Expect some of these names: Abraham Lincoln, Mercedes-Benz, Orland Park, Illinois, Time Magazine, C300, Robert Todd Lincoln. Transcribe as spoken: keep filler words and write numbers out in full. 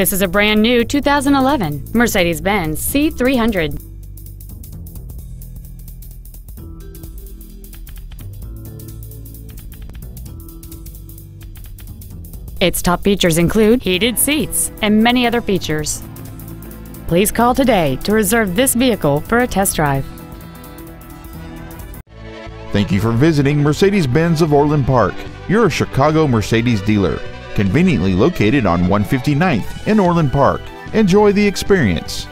This is a brand new two thousand eleven Mercedes-Benz C three hundred. Its top features include heated seats and many other features. Please call today to reserve this vehicle for a test drive. Thank you for visiting Mercedes-Benz of Orland Park, your Chicago Mercedes dealer. Conveniently located on one fifty-ninth in Orland Park. Enjoy the experience.